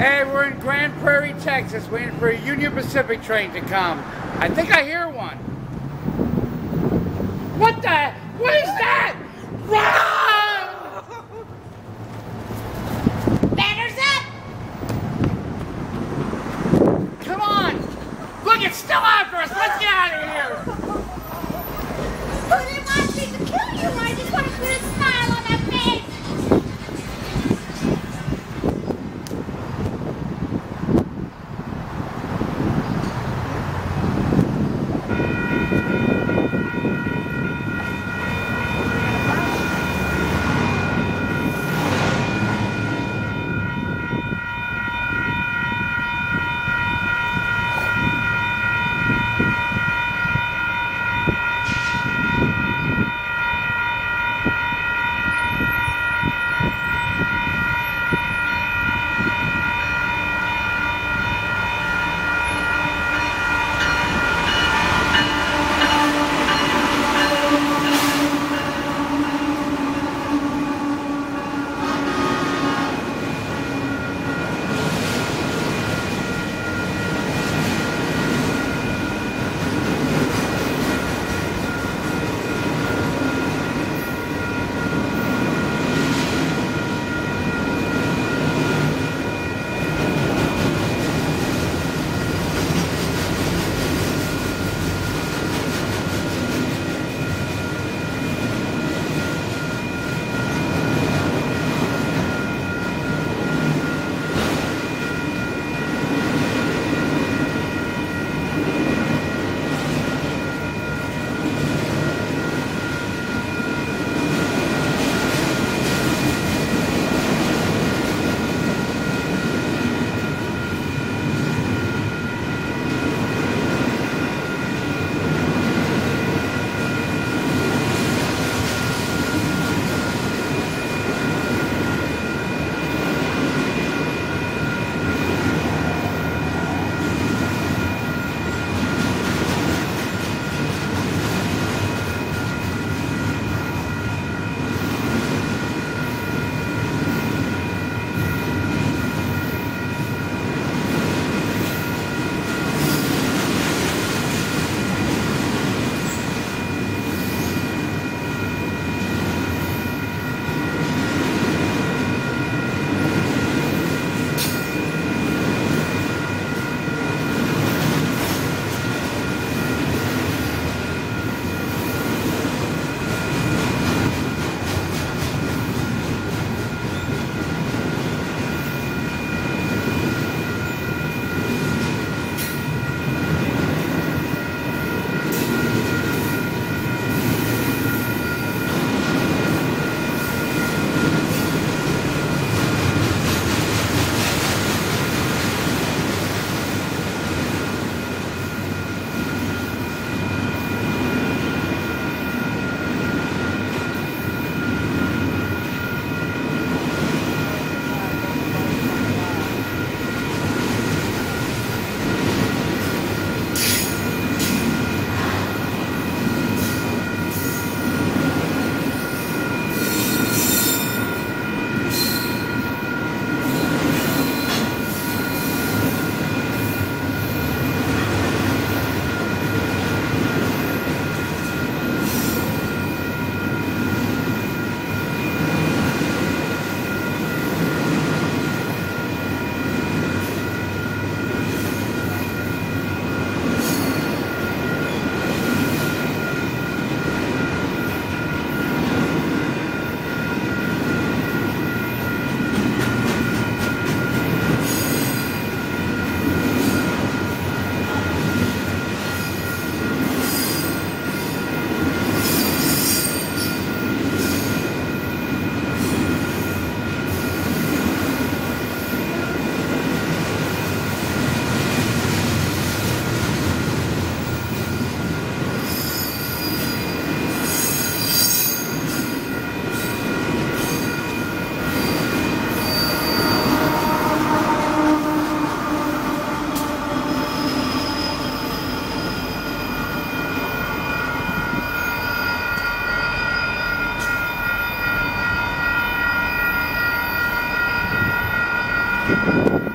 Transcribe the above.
Hey, we're in Grand Prairie, Texas, waiting for a Union Pacific train to come. I think I hear one. What the? What is that? Run! Banners up! Come on! Look, it's still after us! Let's get out of here! Who didn't want me to kill you? I just want to put a smile on my face!